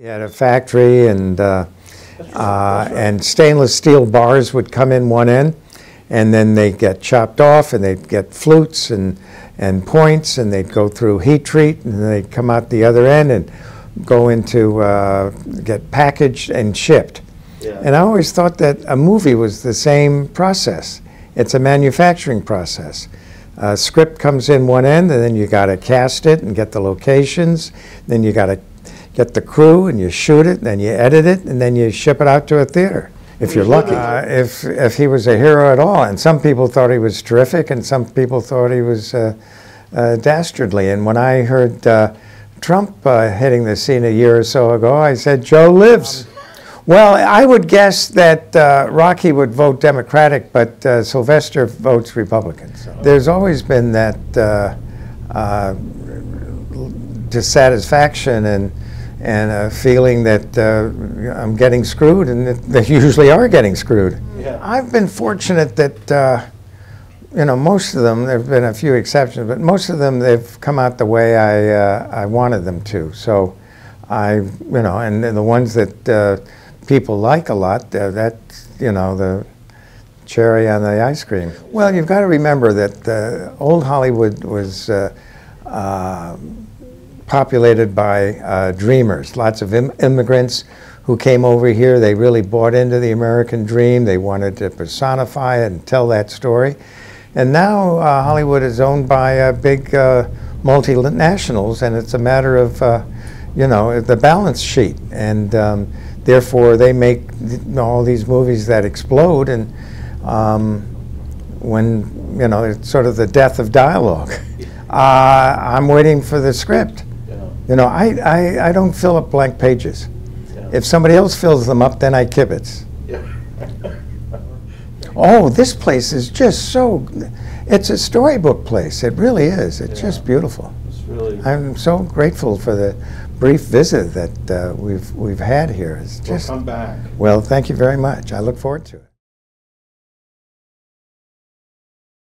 He had a factory, and stainless steel bars would come in one end, and then they'd get chopped off, and they'd get flutes and points, and they'd go through heat treat, and they'd come out the other end and go into get packaged and shipped. Yeah. And I always thought that a movie was the same process. It's a manufacturing process. A script comes in one end, and then you got to cast it and get the locations. Then you got to get the crew, and you shoot it, and then you edit it, and then you ship it out to a theater, if you're lucky. If he was a hero at all, and some people thought he was terrific, and some people thought he was dastardly. And when I heard Trump hitting the scene a year or so ago, I said, Joe lives. Well, I would guess that Rocky would vote Democratic, but Sylvester votes Republican. So. There's always been that dissatisfaction and a feeling that I'm getting screwed, and that they usually are getting screwed. Yeah. I've been fortunate that, you know, most of them, there have been a few exceptions, but most of them, they've come out the way I wanted them to. So I, you know, and the ones that people like a lot, that's, you know, the cherry on the ice cream. Well, you've got to remember that old Hollywood was populated by dreamers, lots of immigrants who came over here. They really bought into the American dream. They wanted to personify it and tell that story. And now Hollywood is owned by big multinationals, and it's a matter of, you know, the balance sheet. And therefore, they make all these movies that explode, and when, you know, it's sort of the death of dialogue. I'm waiting for the script. Yeah. You know, I don't fill up blank pages. Yeah. If somebody else fills them up, then I kibitz. Yeah. Oh, this place is just so, it's a storybook place. It really is. It's just beautiful. It's really, I'm so grateful for the brief visit that we've had here. It's just, we'll come back. Well, thank you very much. I look forward to it.